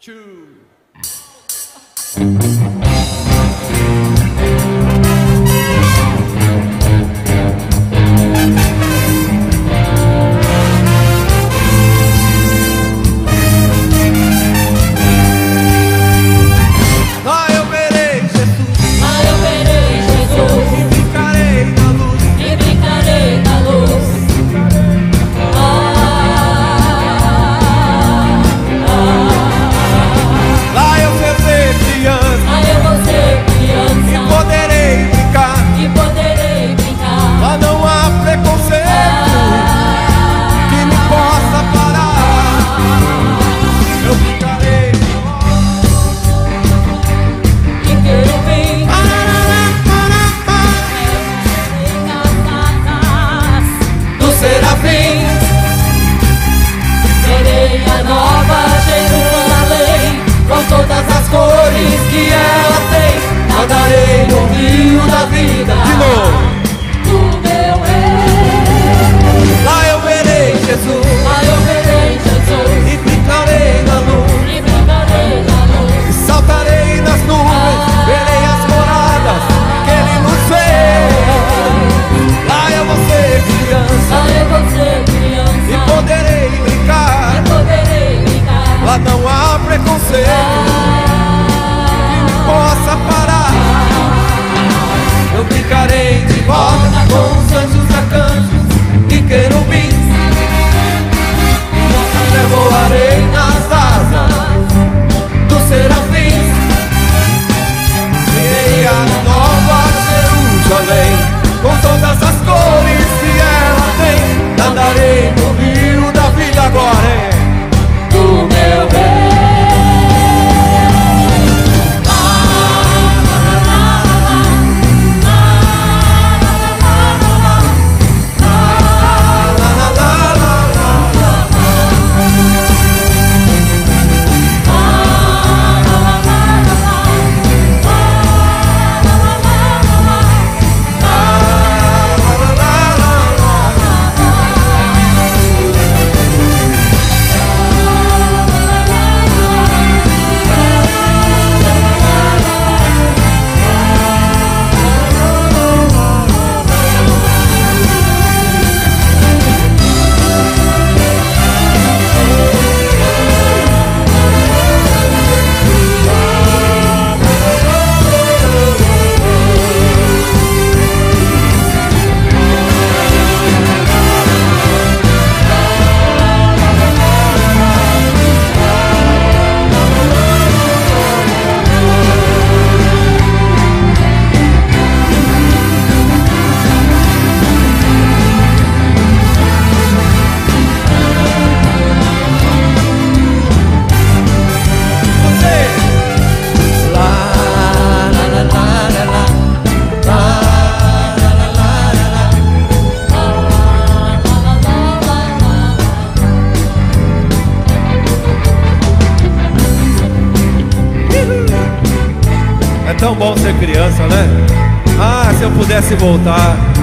two. É tão bom ser criança, né? Ah, se eu pudesse voltar.